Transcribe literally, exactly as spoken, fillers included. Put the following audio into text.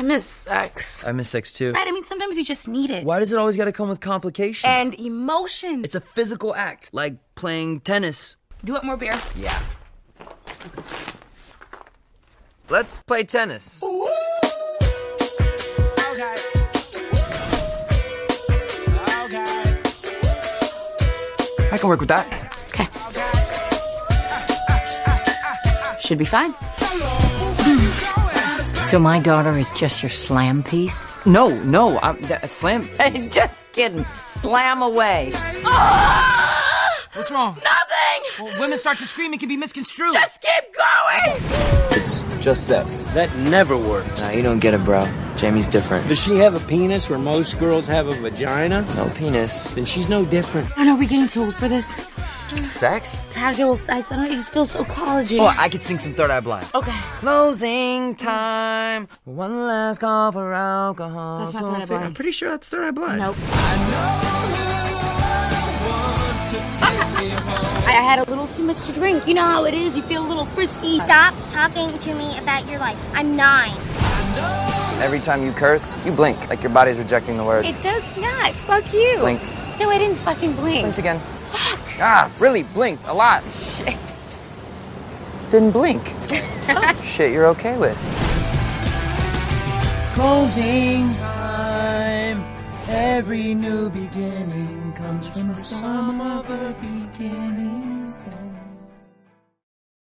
I miss sex. I miss sex too. Right, I mean, sometimes you just need it. Why does it always gotta come with complications? And emotion. It's a physical act, like playing tennis. Do you want more beer? Yeah. Let's play tennis. Ooh. Okay. Okay. I can work with that. Okay. Should be fine. So my daughter is just your slam piece? No, no, I'm uh, slam. He's just kidding. Slam away. What's wrong? Nothing. Well, women start to scream. It can be misconstrued. Just keep going. It's just sex. That never works. Nah, you don't get it, bro. Jamie's different. Does she have a penis where most girls have a vagina? No penis. Then she's no different. I don't know. We're getting too old for this. Sex? Casual sex. I don't even feel so collegey. Oh, I could sing some Third Eye Blind. Okay. Closing time. One last call for alcohol. That's not so Third Eye Blind. I'm pretty sure that's Third Eye Blind. Nope. I know you want to take me home. I had a little too much to drink. You know how it is. You feel a little frisky. Stop talking to me about your life. I'm nine. Every time you curse, you blink. Like your body's rejecting the word. It does not. Fuck you. Blinked. No, I didn't fucking blink. Blinked again. Ah, really blinked a lot. Shit. Didn't blink. Oh. Shit you're okay with. Closing time. Every new beginning comes from some other beginning.